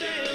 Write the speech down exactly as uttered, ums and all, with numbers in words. stay.